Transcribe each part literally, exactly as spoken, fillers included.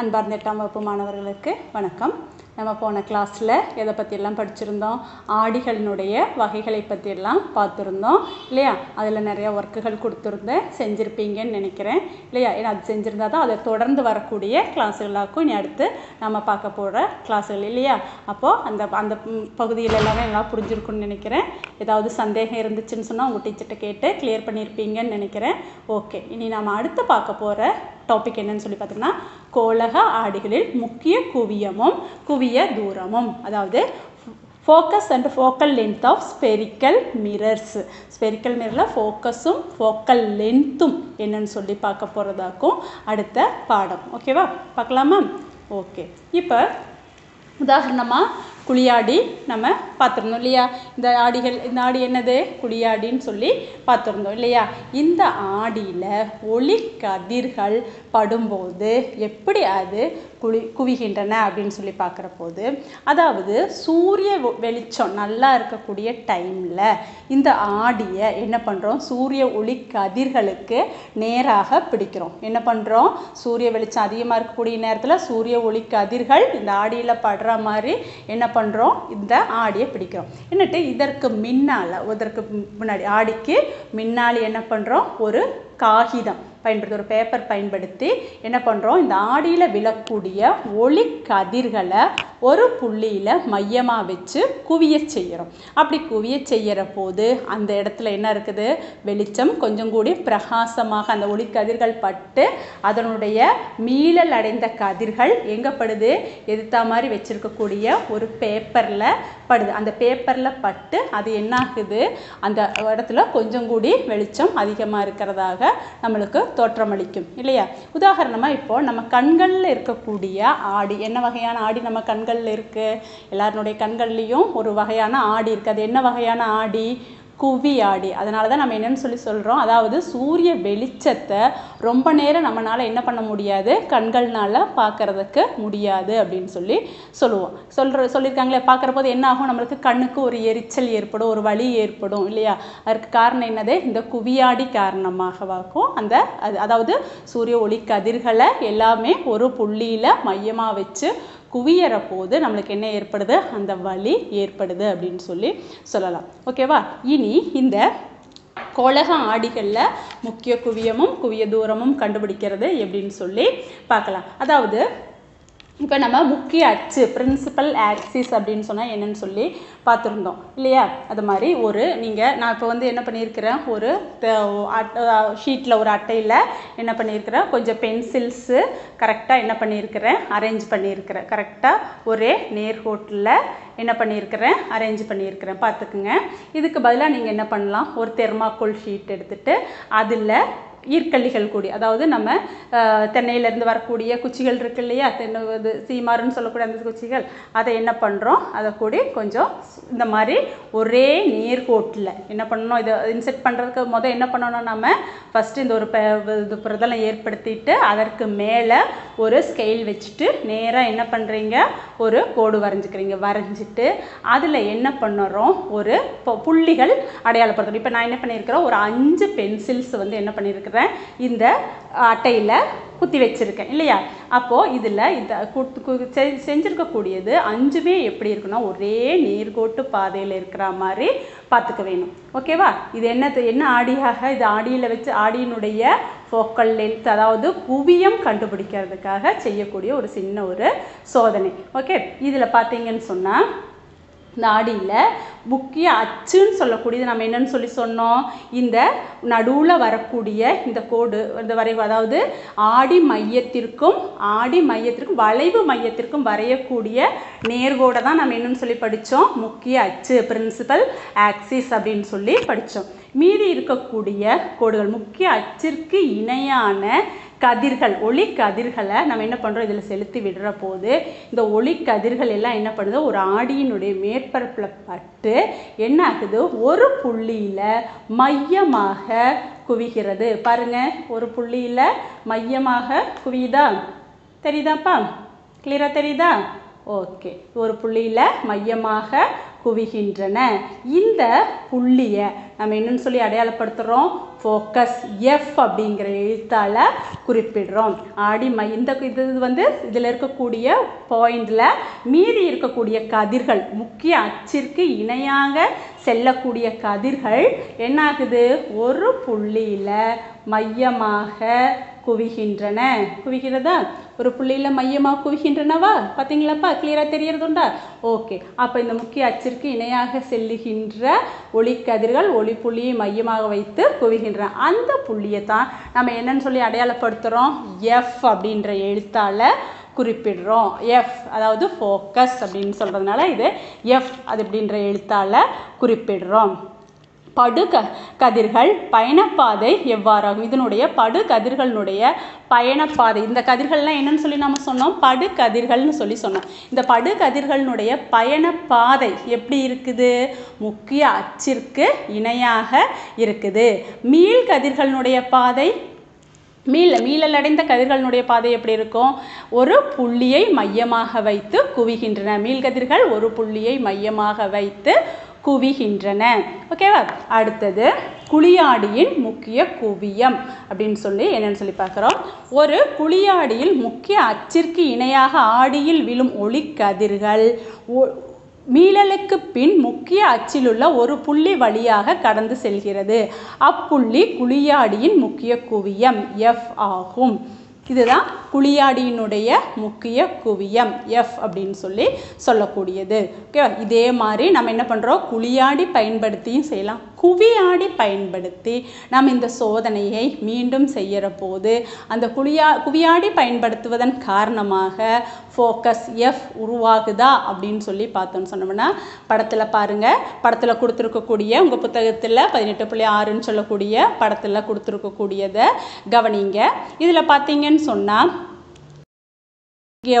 அன்பார்ந்த எட்டாம் வகுப்பு மாணவர்களுக்கு வணக்கம். நம்ம போன கிளாஸில் எதை பற்றியெல்லாம் படிச்சுருந்தோம்? ஆடிகளினுடைய வகைகளை பற்றியெல்லாம் பார்த்துருந்தோம் இல்லையா? அதில் நிறையா ஒர்க்குகள் கொடுத்துருந்தேன், செஞ்சுருப்பீங்கன்னு நினைக்கிறேன் இல்லையா? ஏன்னா அது செஞ்சுருந்தா தான் அதை தொடர்ந்து வரக்கூடிய கிளாஸுகளாக்கும் இனி அடுத்து நம்ம பார்க்க போகிற கிளாஸுகள் இல்லையா? அப்போது அந்த அந்த பகுதியில் எல்லாமே நல்லா புரிஞ்சுருக்குன்னு நினைக்கிறேன். ஏதாவது சந்தேகம் இருந்துச்சுன்னு சொன்னால் உங்கள் டீச்சர்கிட்ட கேட்டு கிளியர் பண்ணியிருப்பீங்கன்னு நினைக்கிறேன். ஓகே, இனி நாம் அடுத்து பார்க்க போகிற டாபிக் என்னன்னு சொல்லி பார்த்தீங்கன்னா, கோலக ஆடிகளில் முக்கிய குவியமும் குவிய தூரமும், அதாவது focus and focal length of spherical mirrors. Spherical மிரரில் ஃபோக்கஸும் ஃபோக்கல் லென்த்தும் என்னன்னு சொல்லி பார்க்க போகிறதாக்கும் அடுத்த பாடம். ஓகேவா, பார்க்கலாமா? ஓகே, இப்போ உதாரணமாக குழியாடி நம்ம பார்த்துருந்தோம் இல்லையா? இந்த ஆடிகள், இந்த ஆடி என்னது? குழியாடின்னு சொல்லி பார்த்துருந்தோம் இல்லையா? இந்த ஆடியில் ஒளி கதிர்கள் படும்போது எப்படி அது குளி குவிகின்றன அப்படின்னு சொல்லி பார்க்குற போது, அதாவது சூரிய வெளிச்சம் நல்லா இருக்கக்கூடிய டைமில் இந்த ஆடியை என்ன பண்ணுறோம்? சூரிய ஒளி கதிர்களுக்கு நேராக பிடிக்கிறோம். என்ன பண்ணுறோம்? சூரிய வெளிச்சம் அதிகமாக இருக்கக்கூடிய நேரத்தில் சூரிய ஒளி கதிர்கள் இந்த ஆடியில் படுற மாதிரி என்ன பண்ணுறோம்? இந்த ஆடியை பிடிக்கிறோம். என்னட்டு இதற்கு முன்னால், இதற்கு முன்னாடி ஆடிக்கு முன்னாடி என்ன பண்ணுறோம்? ஒரு காகிதம் பயன்படுத்தி, ஒரு பேப்பர் பயன்படுத்தி என்ன பண்ணுறோம்? இந்த ஆடியில் விழக்கூடிய ஒளி கதிர்களை ஒரு புள்ளியில் மையமாக வச்சு குவிய செய்கிறோம். அப்படி குவிய செய்கிற போது அந்த இடத்துல என்ன இருக்குது? வெளிச்சம் கொஞ்சம் கூடி பிரகாசமாக அந்த ஒளி கதிர்கள் பட்டு அதனுடைய மீளல் அடைந்த கதிர்கள் எங்கே படுது? எதிர்த்த மாதிரி வச்சுருக்கக்கூடிய ஒரு பேப்பரில் படுது. அந்த பேப்பரில் பட்டு அது என்ன ஆகுது? அந்த இடத்துல கொஞ்சம் கூடி வெளிச்சம் அதிகமாக இருக்கிறதாக நம்மளுக்கு தோற்றமளிக்கும் இல்லையா? உதாரணமாக இப்போது நம்ம கண்களில் இருக்கக்கூடிய ஆடி, என்ன வகையான ஆடி நம்ம கண்களில் இருக்குது? எல்லாருடைய கண்கள்லேயும் ஒரு வகையான ஆடி இருக்குது. அது என்ன வகையான ஆடி? குவி ஆடி. அதனால தான் நம்ம என்னென்னு சொல்லி சொல்கிறோம், அதாவது சூரிய வெளிச்சத்தை ரொம்ப நேரம் நம்மளால் என்ன பண்ண முடியாது? கண்கள்னால் பார்க்குறதுக்கு முடியாது அப்படின்னு சொல்லி சொல்லுவோம். சொல்கிற சொல்லியிருக்காங்களே, பார்க்குற போது என்ன ஆகும்? நம்மளுக்கு கண்ணுக்கு ஒரு எரிச்சல் ஏற்படும், ஒரு வலி ஏற்படும் இல்லையா? அதற்கு காரணம் என்னது? இந்த குவியாடி காரணமாகவாக்கும் அந்த அது அதாவது சூரிய ஒளி கதிர்களை எல்லாமே ஒரு புள்ளியில் மையமாக வச்சு குவியற போது நம்மளுக்கு என்ன ஏற்படுது? அந்த வலி ஏற்படுது அப்படின்னு சொல்லி சொல்லலாம். ஓகேவா, இனி இந்த கோலக ஆடிகளில் முக்கிய குவியமும் குவிய தூரமும் கண்டுபிடிக்கிறது எப்படின்னு சொல்லி பார்க்கலாம். அதாவது இப்போ நம்ம முக்கிய அச்சு, பிரின்சிபல் ஆக்சிஸ் அப்படின்னு சொன்னால் என்னன்னு சொல்லி பார்த்துருந்தோம் இல்லையா? அது மாதிரி ஒரு நீங்கள் நான் இப்போ வந்து என்ன பண்ணியிருக்கிறேன், ஒரு ஷீட்டில், ஒரு அட்டையில் என்ன பண்ணியிருக்கிறேன்? கொஞ்சம் பென்சில்ஸு கரெக்டாக என்ன பண்ணியிருக்கிறேன்? அரேஞ்ச் பண்ணியிருக்கிறேன். கரெக்டாக ஒரே நேர்கோட்டில் என்ன பண்ணியிருக்கிறேன்? அரேஞ்ச் பண்ணியிருக்கிறேன். பார்த்துக்குங்க. இதுக்கு பதிலாக நீங்கள் என்ன பண்ணலாம்? ஒரு தெர்மாக்கோல் ஷீட் எடுத்துகிட்டு அதில் ஈர்க்கள்ளிகள் கூடி, அதாவது நம்ம தென்னையிலேருந்து வரக்கூடிய குச்சிகள் இருக்குது இல்லையா? தென்னை இது சீமாருன்னு சொல்லக்கூடிய அந்த குச்சிகள், அதை என்ன பண்ணுறோம்? அதை கூடி கொஞ்சம் இந்த மாதிரி ஒரே நேர்கோட்டில் என்ன பண்ணணும்? இதை இன்செர்ட் பண்ணுறதுக்கு முதல் என்ன பண்ணணும்? நம்ம ஃபஸ்ட்டு இந்த ஒரு இது பிரதலம் ஏற்படுத்திட்டு அதற்கு மேலே ஒரு ஸ்கெயில் வச்சுட்டு நேராக என்ன பண்ணுறீங்க? ஒரு கோடு வரைஞ்சிக்கிறீங்க. வரைஞ்சிட்டு அதில் என்ன பண்ணுறோம்? ஒரு புள்ளிகள் அடையாளப்படுத்துகிறோம். இப்போ நான் என்ன பண்ணியிருக்கிறேன்? ஒரு அஞ்சு பென்சில்ஸ் வந்து என்ன பண்ணியிருக்கிறேன்? இந்த அட்டையில் குத்தி வச்சிருக்கேன் இல்லையா? அப்போது இதில் இந்த செஞ்சுருக்கக்கூடியது அஞ்சுமே எப்படி இருக்குன்னா ஒரே நேர்கோட்டு பாதையில் இருக்கிற மாதிரி பார்த்துக்க வேணும். ஓகேவா, இது என்ன என்ன ஆடியாக? இது ஆடியில் வச்சு ஆடியினுடைய ஃபோக்கல் லென்த், அதாவது குவியம் கண்டுபிடிக்கிறதுக்காக செய்யக்கூடிய ஒரு சின்ன ஒரு சோதனை. ஓகே, இதில் பார்த்தீங்கன்னு சொன்னால் இந்த ஆடியில் முக்கிய அச்சுன்னு சொல்லக்கூடியது நம்ம என்னன்னு சொல்லி சொன்னோம்? இந்த நடுவில் வரக்கூடிய இந்த கோடு, இந்த வரைவு, அதாவது ஆடி மையத்திற்கும் ஆடி மையத்திற்கும் வளைவு மையத்திற்கும் வரையக்கூடிய நேர்கோடை தான் நம்ம என்னன்னு சொல்லி படித்தோம்? முக்கிய அச்சு, பிரின்சிபல் ஆக்சிஸ் அப்படின்னு சொல்லி படித்தோம். மீறி இருக்கக்கூடிய கோடுகள், முக்கிய அச்சிற்கு இணையான கதிர்கள், ஒளி கதிர்களை நம்ம என்ன பண்ணுறோம்? இதில் செலுத்தி விடுற போது இந்த ஒளி கதிர்கள் எல்லாம் என்ன பண்ணுது? ஒரு ஆடியினுடைய மேற்பரப்பில் பட்டு என்ன ஆகுது? ஒரு புள்ளியில் மையமாக குவிகிறது. பாருங்கள், ஒரு புள்ளியில் மையமாக குவியுதா? தெரியுதாப்பா? கிளியராக தெரியுதா? ஓகே, ஒரு புள்ளியில் மையமாக குவிகின்றன. இந்த புள்ளியை நம்ம என்னன்னு சொல்லி அடையாளப்படுத்துகிறோம்? ஃபோக்கஸ். எஃப் அப்படிங்கிற எழுத்தால் குறிப்பிடுறோம். ஆடிமை இந்த இது வந்து இதில் இருக்கக்கூடிய பாயிண்டில் மீறி இருக்கக்கூடிய கதிர்கள், முக்கிய அச்சிற்கு இணையாக செல்லக்கூடிய கதிர்கள் என்னாகுது? ஒரு புள்ளியில் மையமாக குவிகின்றன. குவிக்கிறதா? ஒரு புள்ளியில் மையமாக குவிகின்றனவா? பார்த்தீங்களாப்பா, கிளியராக தெரியறதுண்டா? ஓகே. அப்போ இந்த முக்கிய அச்சிற்கு இணையாக செல்லுகின்ற ஒளிக்கதிர்கள் ஒளி புள்ளியை மையமாக வைத்து குவிகின்றன. அந்த புள்ளியை தான் நம்ம என்னன்னு சொல்லி அடையாளப்படுத்துகிறோம்? எஃப் அப்படின்ற எழுத்தால் குறிப்பிடுறோம். எஃப் அதாவது ஃபோக்கஸ் அப்படின்னு சொல்கிறதுனால இது எஃப் அது அப்படின்ற எழுத்தால் குறிப்பிடுறோம். படு க கதிர்கள் பயணப்பாதை எவ்வாறாகும்? இதனுடைய படு கதிர்களினுடைய பயணப்பாதை, இந்த கதிர்கள்லாம் என்னன்னு சொல்லி நம்ம சொன்னோம்? படு கதிர்கள்னு சொல்லி சொன்னோம். இந்த படு கதிர்களினுடைய பயணப்பாதை எப்படி இருக்குது? முக்கிய அச்சிற்கு இணையாக இருக்குது. மீள் கதிர்களினுடைய பாதை, மீள மீளலடைந்த கதிர்களினுடைய பாதை எப்படி இருக்கும்? ஒரு புள்ளியை மையமாக வைத்து குவிகின்றன. மீள்கதிர்கள் ஒரு புள்ளியை மையமாக வைத்து குவிகின்றன. ஓகேவா? அடுத்தது குளியாடியின் முக்கிய குவியம் அப்படின்னு சொல்லி என்னன்னு சொல்லி பார்க்குறோம். ஒரு குளியாடியில் முக்கிய அச்சிற்கு இணையாக ஆடியில் விழும் ஒளிக்கதிர்கள் மீளலுக்கு பின் முக்கிய அச்சிலுள்ள ஒரு புள்ளி வழியாக கடந்து செல்கிறது. அப்புள்ளி குளியாடியின் முக்கிய குவியம் எஃப் ஆகும். இதுதான் குளியாடியினுடைய முக்கிய குவியம் எஃப் அப்படின்னு சொல்லி சொல்லக்கூடியது. ஓகே. இதே மாதிரி நம்ம என்ன பண்ணுறோம்? குளியாடி பயன்படுத்தியும் செய்யலாம், குவியாடி பயன்படுத்தி நாம் இந்த சோதனையை மீண்டும் செய்கிற போது அந்த குளியா குவியாடி பயன்படுத்துவதன் காரணமாக ஃபோக்கஸ் எஃப் உருவாகுதா அப்படின்னு சொல்லி பார்த்தோன்னு சொன்னோம்னா, படத்தில் பாருங்கள், படத்தில் கொடுத்துருக்கக்கூடிய உங்கள் புத்தகத்தில் பதினெட்டு புள்ளி ஆறுன்னு சொல்லக்கூடிய படத்தில் கொடுத்துருக்கக்கூடியதை கவனிங்க. இதில் பார்த்தீங்கன்னு சொன்னால்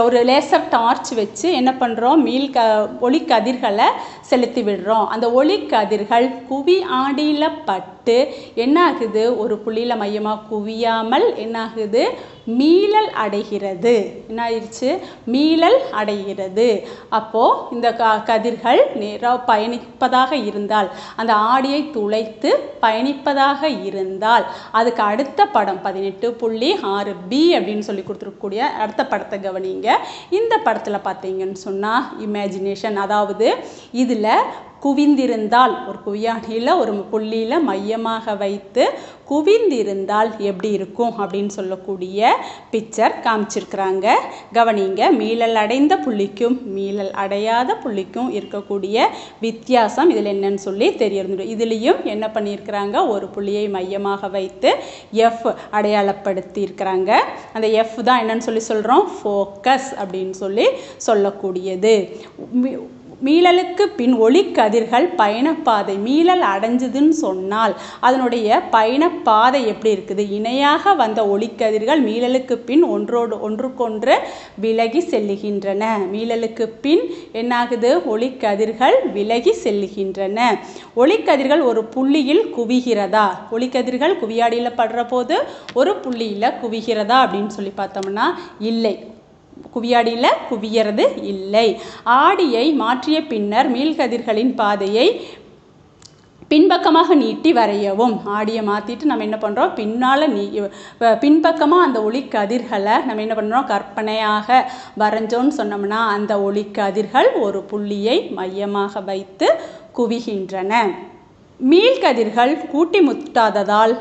ஒரு லேசர் டார்ச் வச்சு என்ன பண்ணுறோம்? மீள் க ஒளிக்கதிர்களை செலுத்தி விடுறோம். அந்த ஒளிக்கதிர்கள் குவி ஆடியில் பட்டு என்னாகுது? ஒரு புள்ளியில் மையமாக குவியாமல் என்னாகுது? மீளல் அடைகிறது. என்ன ஆயிடுச்சு? மீளல் அடைகிறது. அப்போது இந்த க கதிர்கள் நேராக பயணிப்பதாக இருந்தால், அந்த ஆடியை துளைத்து பயணிப்பதாக இருந்தால், அதுக்கு அடுத்த படம் பதினெட்டு புள்ளி ஆறு பி அப்படின்னு சொல்லி கொடுத்துருக்கக்கூடிய அடுத்த படத்தை கவனிங்க. இந்த படத்தில் பார்த்தீங்கன்னு சொன்னால் இமேஜினேஷன், அதாவது இதில் குவிந்திருந்தால் ஒரு குவியாடியில் ஒரு புள்ளியில் மையமாக வைத்து குவிந்திருந்தால் எப்படி இருக்கும் அப்படின்னு சொல்லக்கூடிய பிக்சர் காமிச்சிருக்கிறாங்க. கவனிங்க, மீளல் அடைந்த புள்ளிக்கும் மீளல் அடையாத புள்ளிக்கும் இருக்கக்கூடிய வித்தியாசம் இதில் என்னன்னு சொல்லி தெரிஞ்சிடும். இதுலேயும் என்ன பண்ணியிருக்கிறாங்க? ஒரு புள்ளியை மையமாக வைத்து எஃப் அடையாளப்படுத்தியிருக்கிறாங்க. அந்த எஃப் தான் என்னன்னு சொல்லி சொல்கிறோம்? ஃபோக்கஸ் அப்படின்னு சொல்லி சொல்லக்கூடியது. மீளலுக்கு பின் ஒளிக்கதிர்கள் பயணப்பாதை, மீளல் அடைஞ்சதுன்னு சொன்னால் அதனுடைய பயணப்பாதை எப்படி இருக்குது? இணையாக வந்த ஒளிக்கதிர்கள் மீளலுக்கு பின் ஒன்றோடு ஒன்றுக்கொன்று விலகி செல்லுகின்றன. மீளலுக்கு பின் என்னாகுது? ஒளிக்கதிர்கள் விலகி செல்லுகின்றன. ஒளிக்கதிர்கள் ஒரு புள்ளியில் குவிகிறதா? ஒளிக்கதிர்கள் குவியாடியில் படுற போது ஒரு புள்ளியில் குவிகிறதா அப்படின்னு சொல்லி பார்த்தோம்னா இல்லை, குவியாடியில் குவியறது இல்லை. ஆடியை மாற்றிய பின்னர் மீள்கதிர்களின் பாதையை பின்பக்கமாக நீட்டி வரையவும். ஆடியை மாற்றிட்டு நம்ம என்ன பண்ணுறோம்? பின்னால் நீ பின்பக்கமாக அந்த ஒளிக்கதிர்களை நம்ம என்ன பண்ணுறோம்? கற்பனையாக வரைஞ்சோன்னு சொன்னோம்னா அந்த ஒளிக்கதிர்கள் ஒரு புள்ளியை மையமாக வைத்து குவிகின்றன. மீள்கதிர்கள் கூட்டி முட்டாததால்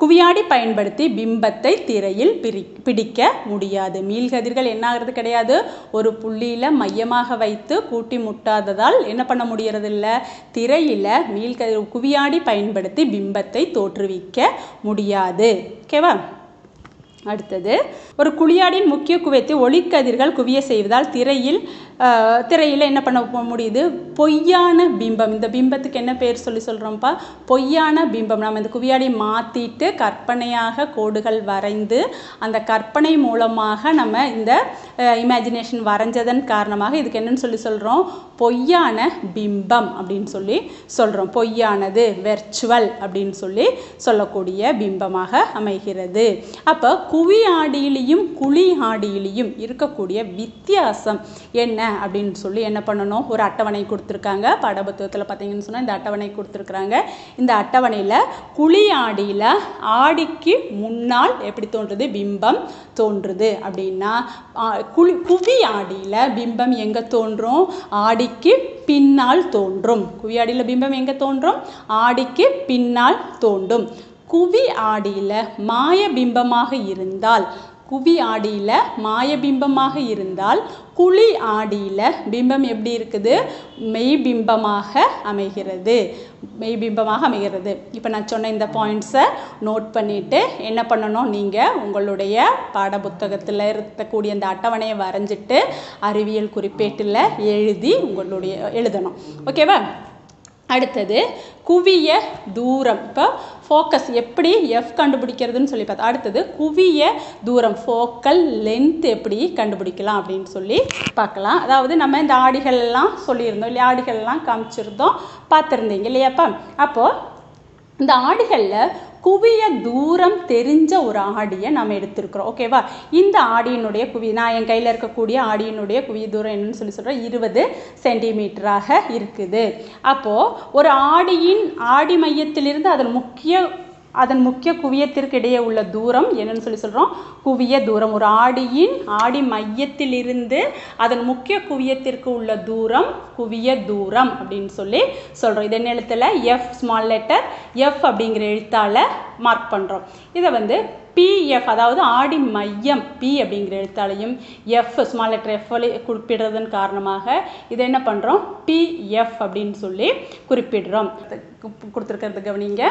குவியாடி பயன்படுத்தி பிம்பத்தை திரையில் பிரி பிடிக்க முடியாது. மீள்கதிர்கள் என்ன ஆகிறது? கிடையாது. ஒரு புள்ளியில் மையமாக வைத்து கூட்டி முட்டாததால் என்ன பண்ண முடியறது இல்லை? திரையில் மீள்கதிர் குவியாடி பயன்படுத்தி பிம்பத்தை தோற்றுவிக்க முடியாது. ஓகேவா? அடுத்தது, ஒரு குளியாடின் முக்கிய குவியத்தை ஒளிக்கதிர்கள் குவிய செய்வதால் திரையில் திரையில் என்ன பண்ண முடியுது? பொய்யான பிம்பம். இந்த பிம்பத்துக்கு என்ன பேர் சொல்லி சொல்கிறோம்ப்பா? பொய்யான பிம்பம். நம்ம இந்த குவியாடி மாற்றிட்டு கற்பனையாக கோடுகள் வரைந்து அந்த கற்பனை மூலமாக நம்ம இந்த இமேஜினேஷன் வரைஞ்சதன் காரணமாக இதுக்கு என்னன்னு சொல்லி சொல்கிறோம்? பொய்யான பிம்பம் அப்படின்னு சொல்லி சொல்கிறோம். பொய்யானது, வெர்ச்சுவல் அப்படின்னு சொல்லி சொல்லக்கூடிய பிம்பமாக அமைகிறது. அப்போ குவி ஆடியிலையும் குளி ஆடியிலையும் இருக்கக்கூடிய வித்தியாசம் என்ன? அப்படினு சொல்லி என்ன பண்ணனும் ஒரு அட்டவணை கொடுத்திருக்காங்க பாடபுத்தகத்துல பாத்தீங்கன்னு சொன்னா இந்த அட்டவணை கொடுத்திருக்காங்க இந்த அட்டவணையில குழி ஆடியில ஆடிக்கு முன்னால் எப்படி தோன்றுது பிம்பம் தோன்றுது அப்படினா குவி ஆடியில பிம்பம் எங்க தோன்றும் ஆடிக்கு பின்னால் தோன்றும் குவி ஆடியில பிம்பம் எங்க தோன்றும் ஆடிக்கு பின்னால் தோன்றும் குவி ஆடியில மாயபிம்பமாக இருந்தால் குவி ஆடியில மாயபிம்பமாக இருந்தால் குழி ஆடியில பிம்பம் எப்படி இருக்குது மெய்பிம்பமாக அமைகிறது மெய்பிம்பமாக அமைகிறது இப்போ நான் சொன்ன இந்த பாயிண்ட்ஸை நோட் பண்ணிட்டு என்ன பண்ணணும் நீங்கள் உங்களுடைய பாட புத்தகத்தில் இருக்கக்கூடிய அந்த அட்டவணையை வரைஞ்சிட்டு அறிவியல் குறிப்பேட்டில் எழுதி உங்களுடைய எழுதணும் ஓகேவா அடுத்தது குவிய தூரம் இப்போ ஃபோக்கஸ் எப்படி எஃப் கண்டுபிடிக்கிறதுன்னு சொல்லி பார்த்தா அடுத்தது குவிய தூரம் ஃபோக்கல் லென்த் எப்படி கண்டுபிடிக்கலாம் அப்படின்னு சொல்லி பார்க்கலாம் அதாவது நம்ம இந்த ஆடிகள்லாம் சொல்லியிருந்தோம் இல்லையா ஆடிகள்லாம் காமிச்சிருந்தோம் பார்த்துருந்தீங்க இல்லையாப்பா அப்போது இந்த ஆடிகளில் குவிய தூரம் தெரிஞ்ச ஒரு ஆடியை நம்ம எடுத்திருக்கிறோம் ஓகேவா இந்த ஆடியினுடைய குவி நான் என் கையில் இருக்கக்கூடிய ஆடியினுடைய குவிய தூரம் என்னன்னு சொல்லி சொல்கிறேன் இருபது சென்டிமீட்டராக இருக்குது அப்போது ஒரு ஆடியின் ஆடி மையத்திலிருந்து அதன் முக்கிய அதன் முக்கிய குவியத்திற்கு இடையே உள்ள தூரம் என்னன்னு சொல்லி சொல்கிறோம் குவிய தூரம் ஒரு ஆடியின் ஆடி மையத்திலிருந்து அதன் முக்கிய குவியத்திற்கு உள்ள தூரம் குவிய தூரம் அப்படின்னு சொல்லி சொல்கிறோம் இது என்ன எழுத்தில் எஃப் ஸ்மால் லெட்டர் எஃப் அப்படிங்கிற எழுத்தால் மார்க் பண்ணுறோம் இதை வந்து பிஎஃப் அதாவது ஆடி மையம் பி அப்படிங்கிற எழுத்தாலையும் எஃப் ஸ்மால் லெட்டர் எஃப் குறிப்பிடுறதன் காரணமாக இதை என்ன பண்ணுறோம் பிஎஃப் அப்படின்னு சொல்லி குறிப்பிடுறோம் கொடுத்துருக்கிறது கவனிங்க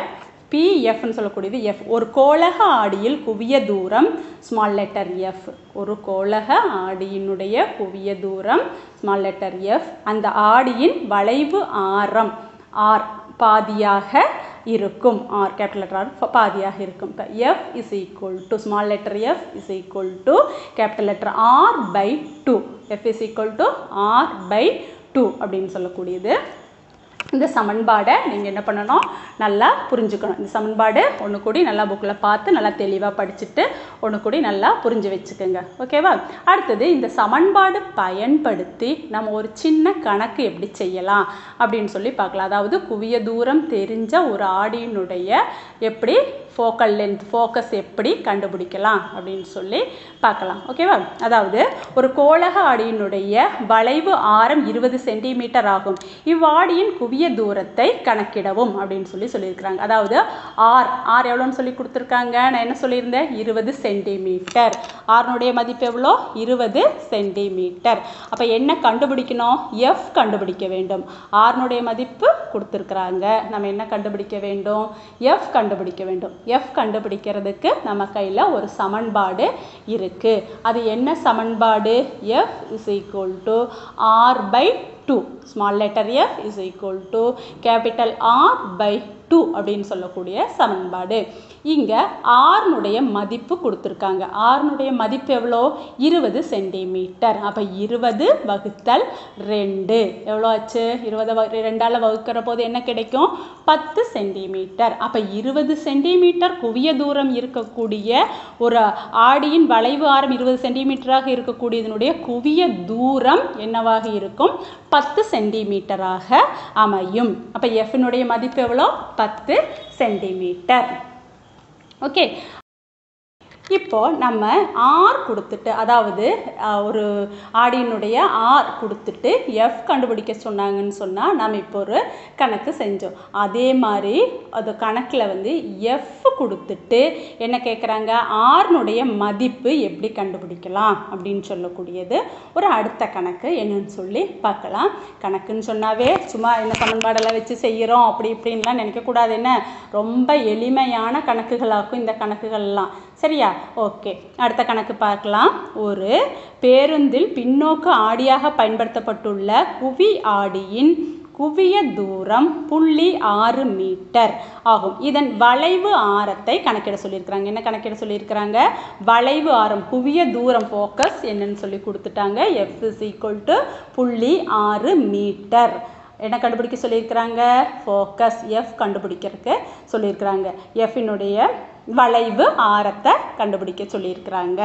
பிஎஃப்னு சொல்லக்கூடியது எஃப் ஒரு கோளக ஆடியில் குவிய தூரம் ஸ்மால் லெட்டர் எஃப் ஒரு கோளக ஆடியினுடைய குவிய தூரம் ஸ்மால் லெட்டர் எஃப் அந்த ஆடியின் வளைவு ஆரம் ஆர் பாதியாக இருக்கும் ஆர் கேபிட்டல் லெட்டர் ஆர் பாதியாக இருக்கும் இப்போ F is equal to small letter F is equal to capital letter R by two F is equal to R by two அப்படின்னு சொல்லக்கூடியது இந்த சமன்பாடை நீங்கள் என்ன பண்ணணும் நல்லா புரிஞ்சுக்கணும் இந்த சமன்பாடு ஒன்று கூடி நல்லா புக்கில் பார்த்து நல்லா தெளிவாக படிச்சுட்டு ஒன்று கூடி நல்லா புரிஞ்சு வச்சுக்கோங்க ஓகேவா அடுத்தது இந்த சமன்பாடு பயன்படுத்தி நம்ம ஒரு சின்ன கணக்கு எப்படி செய்யலாம் அப்படின்னு சொல்லி பார்க்கலாம் அதாவது குவிய தூரம் தெரிஞ்ச ஒரு ஆடியினுடைய எப்படி ஃபோக்கல் லென்த் ஃபோக்கஸ் எப்படி கண்டுபிடிக்கலாம் அப்படின்னு சொல்லி பார்க்கலாம் ஓகேவா அதாவது ஒரு கோளக ஆடியினுடைய வளைவு ஆரம் இருபது சென்டிமீட்டர் ஆகும் இவ்வாடியின் குவிய தூரத்தை கணக்கிடவும் அப்படின்னு சொல்லி சொல்லியிருக்கிறாங்க அதாவது ஆர் ஆர் எவ்வளோன்னு சொல்லி கொடுத்துருக்காங்க நான் என்ன சொல்லியிருந்தேன் இருபது சென்டிமீட்டர் ஆர்னுடைய மதிப்பு எவ்வளோ இருபது சென்டிமீட்டர் அப்போ என்ன கண்டுபிடிக்கணும் எஃப் கண்டுபிடிக்க வேண்டும் ஆர்னுடைய மதிப்பு கொடுத்துருக்குறாங்க நம்ம என்ன கண்டுபிடிக்க வேண்டும் எஃப் கண்டுபிடிக்க வேண்டும் எஃப் கண்டுபிடிக்கிறதுக்கு நம்ம கையில் ஒரு சமன்பாடு இருக்குது அது என்ன சமன்பாடு F is equal to R by two small letter F is equal to capital R by two அப்படின்னு சொல்லக்கூடிய சமன்பாடு இங்கே ஆர்னுடைய மதிப்பு கொடுத்துருக்காங்க ஆர்னுடைய மதிப்பு எவ்வளோ இருபது சென்டிமீட்டர் அப்போ இருபது வகுத்தல் ரெண்டு எவ்வளோ ஆச்சு இருபது ரெண்டால் வகுக்கிற போது என்ன கிடைக்கும் பத்து சென்டிமீட்டர் அப்போ இருபது சென்டிமீட்டர் குவிய தூரம் இருக்கக்கூடிய ஒரு ஆடியின் வளைவு ஆரம் இருபது சென்டிமீட்டராக இருக்கக்கூடியதனுடைய குவிய தூரம் என்னவாக இருக்கும் பத்து சென்டிமீட்டராக அமையும் அப்போ எஃப்னுடைய மதிப்பு எவ்வளோ பத்து சென்டிமீட்டர் ஓகே இப்போது நம்ம ஆர் கொடுத்துட்டு அதாவது ஒரு ஆடியினுடைய ஆர் கொடுத்துட்டு எஃப் கண்டுபிடிக்க சொன்னாங்கன்னு சொன்னால் நம்ம இப்போ ஒரு கணக்கு செஞ்சோம் அதே மாதிரி அது கணக்கில் வந்து எஃப் கொடுத்துட்டு என்ன கேட்குறாங்க ஆர்னுடைய மதிப்பு எப்படி கண்டுபிடிக்கலாம் அப்படின்னு சொல்லக்கூடியது ஒரு அடுத்த கணக்கு என்னன்னு சொல்லி பார்க்கலாம் கணக்குன்னு சொன்னாவே சும்மா என்ன சமன்பாடெல்லாம் வச்சு செய்கிறோம் அப்படி இப்படின்லாம் நினைக்கக்கூடாது என்ன ரொம்ப எளிமையான கணக்குகளாகும் இந்த கணக்குகள்லாம் சரியா ஓகே அடுத்த கணக்கு பார்க்கலாம் ஒரு பேருந்தில் பின்னோக்கு ஆடியாக பயன்படுத்தப்பட்டுள்ள குவி ஆடியின் குவிய தூரம் புள்ளி ஆறு மீட்டர் ஆகும் இதன் வளைவு ஆரத்தை கணக்கிட சொல்லியிருக்கிறாங்க என்ன கணக்கிட சொல்லியிருக்கிறாங்க வளைவு ஆரம் குவிய தூரம் ஃபோக்கஸ் என்னன்னு சொல்லி கொடுத்துட்டாங்க எஃப் இஸ் ஈக்குவல் டு புள்ளி ஆறு மீட்டர் என்ன கண்டுபிடிக்க சொல்லியிருக்கிறாங்க ஃபோக்கஸ் எஃப் கண்டுபிடிக்கிறதுக்கு சொல்லியிருக்கிறாங்க எஃப்னுடைய வளைவு ஆரத்தை கண்டுபிடிக்க சொல்லியிருக்கிறாங்க.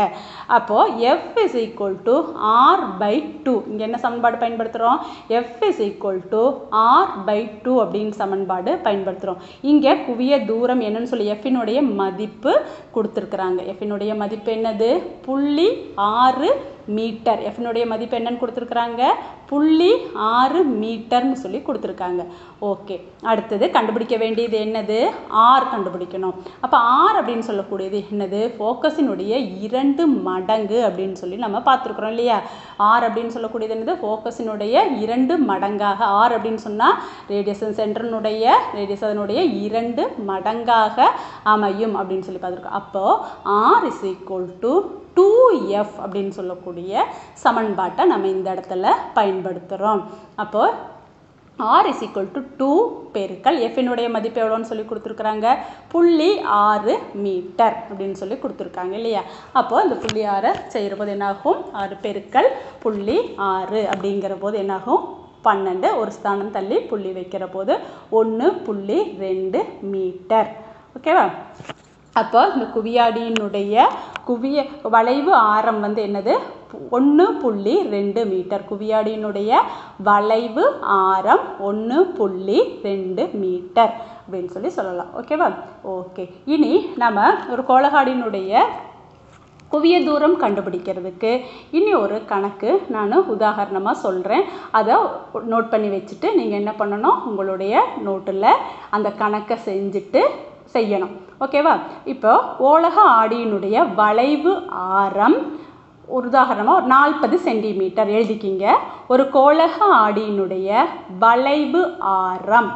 அப்போது F is equal to R by two, இங்கே என்ன சமன்பாடு பயன்படுத்துகிறோம்? F is equal to R by two அப்படின்னு சமன்பாடு பயன்படுத்துகிறோம். இங்கே குவிய தூரம் என்னன்னு சொல்லி எஃபினுடைய மதிப்பு கொடுத்துருக்குறாங்க. எஃபினுடைய மதிப்பு என்னது? புள்ளி ஆறு மீட்டர். எஃப்னுடைய மதிப்பு என்னன்னு கொடுத்துருக்குறாங்க? புள்ளி ஆறு மீட்டர்னு சொல்லி கொடுத்துருக்காங்க. ஓகே, அடுத்தது கண்டுபிடிக்க வேண்டியது என்னது? ஆர் கண்டுபிடிக்கணும். அப்போ ஆர் அப்படின்னு சொல்லக்கூடியது என்னது? ஃபோக்கஸினுடைய இரண்டு மடங்கு அப்படின்னு சொல்லி நம்ம பார்த்துருக்குறோம் இல்லையா? ஆர் அப்படின்னு சொல்லக்கூடியது என்னது? ஃபோக்கஸினுடைய இரண்டு மடங்காக. ஆர் அப்படின்னு சொன்னால் ரேடியஸன் சென்டர்னுடைய ரேடியஸ் அதனுடைய இரண்டு மடங்காக அமையும் அப்படின்னு சொல்லி பார்த்துருக்கோம். அப்போது R is equal to two F அப்படின்னு சொல்லக்கூடிய சமன்பாட்டை நம்ம இந்த இடத்துல பயன்படுத்துகிறோம். அப்போது R is equal to two பெருக்கள் எஃபினுடைய மதிப்பு எவ்வளோன்னு சொல்லி கொடுத்துருக்குறாங்க? புள்ளி ஆறு மீட்டர் அப்படின்னு சொல்லி கொடுத்துருக்காங்க இல்லையா? அப்போது அந்த புள்ளி ஆறை செய்கிற போது என்னாகும்? ஆறு பெருக்கள் புள்ளி ஆறு அப்படிங்கிற போது என்னாகும்? பன்னெண்டு. ஒரு ஸ்தானம் தள்ளி புள்ளி வைக்கிற போது ஒன்று புள்ளி ரெண்டு மீட்டர். ஓகேவா? அப்போ இந்த குவியாடியினுடைய குவிய வளைவு ஆரம் வந்து என்னது? ஒன்று புள்ளி ரெண்டு மீட்டர். குவியாடியினுடைய வளைவு ஆரம் ஒன்று புள்ளி ரெண்டு மீட்டர் அப்படின்னு சொல்லி சொல்லலாம். ஓகேவா? ஓகே, இனி நம்ம ஒரு கோளகாடியினுடைய குவிய தூரம் கண்டுபிடிக்கிறதுக்கு இனி ஒரு கணக்கு நான் உதாரணமாக சொல்கிறேன். அதை நோட் பண்ணி வச்சுட்டு நீங்கள் என்ன பண்ணணும்? உங்களுடைய நோட்டில் அந்த கணக்கை செஞ்சுட்டு செய்யணும். ஓகேவா? இப்போ ஓலக ஆடியினுடைய வளைவு ஆரம் ஒரு உதாரணமாக ஒரு நாற்பது சென்டிமீட்டர் எழுதிக்கிங்க. ஒரு கோலக ஆடியினுடைய வளைவு ஆரம்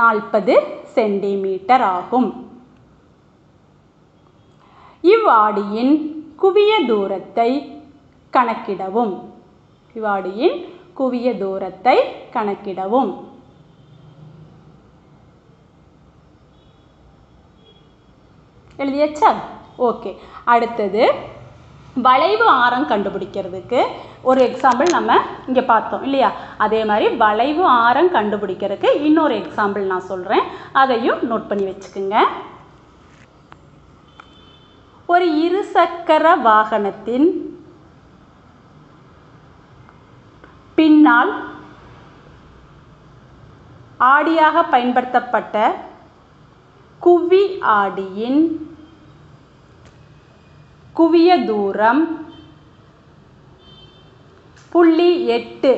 நாற்பது சென்டிமீட்டர் ஆகும். இவ்வாடியின் குவிய தூரத்தை கணக்கிடவும். இவ்வாடியின் குவிய தூரத்தை கணக்கிடவும். எழுதியாச்சா? ஓகே, அடுத்தது வளைவு ஆரம் கண்டுபிடிக்கிறதுக்கு ஒரு எக்ஸாம்பிள் நம்ம இங்கே பார்த்தோம் இல்லையா? அதே மாதிரி வளைவு ஆரம் கண்டுபிடிக்கிறதுக்கு இன்னொரு எக்ஸாம்பிள் நான் சொல்கிறேன், அதையும் நோட் பண்ணி வச்சுக்கோங்க. ஒரு இருசக்கர வாகனத்தின் பின்னால் ஆடியாக பயன்படுத்தப்பட்ட குவி ஆடியின் குவிய தூரம் புள்ளி எட்டு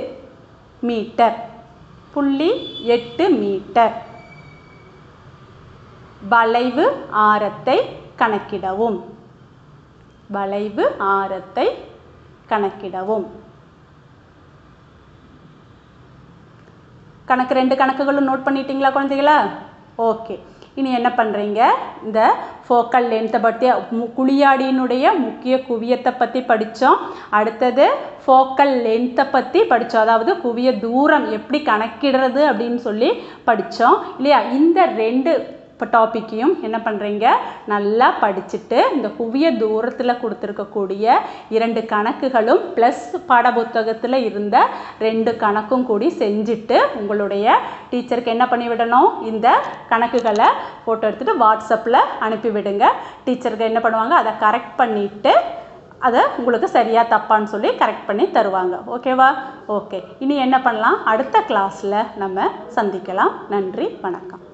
மீட்டர். புள்ளி எட்டு மீட்டர். வளைவு ஆரத்தை கணக்கிடவும். வளைவு ஆரத்தை கணக்கிடவும். கணக்கு ரெண்டு கணக்குகளும் நோட் பண்ணிட்டீங்களா குழந்தைகளா? ஓகே, இனி என்ன பண்ணுறீங்க? இந்த ஃபோக்கல் லென்த்தை பற்றி குழியாடியினுடைய முக்கிய குவியத்தை பற்றி படித்தோம். அடுத்தது ஃபோக்கல் லென்த்தை பற்றி படித்தோம். அதாவது குவிய தூரம் எப்படி கணக்கிடுறது அப்படின்னு சொல்லி படித்தோம் இல்லையா? இந்த ரெண்டு இப்போ டாப்பிக்கையும் என்ன பண்ணுறீங்க? நல்லா படிச்சுட்டு இந்த குவிய தூரத்தில் கொடுத்துருக்கக்கூடிய இரண்டு கணக்குகளும் ப்ளஸ் பாட புத்தகத்தில் இருந்த ரெண்டு கணக்கும் கூடி செஞ்சுட்டு உங்களுடைய டீச்சருக்கு என்ன பண்ணிவிடணும்? இந்த கணக்குகளை ஃபோட்டோ எடுத்துகிட்டு வாட்ஸ்அப்பில் அனுப்பிவிடுங்க. டீச்சருக்கு என்ன பண்ணுவாங்க? அதை கரெக்ட் பண்ணிவிட்டு அதை உங்களுக்கு சரியாக தப்பான்னு சொல்லி கரெக்ட் பண்ணி தருவாங்க. ஓகேவா? ஓகே, இனி என்ன பண்ணலாம்? அடுத்த கிளாஸில் நம்ம சந்திக்கலாம். நன்றி, வணக்கம்.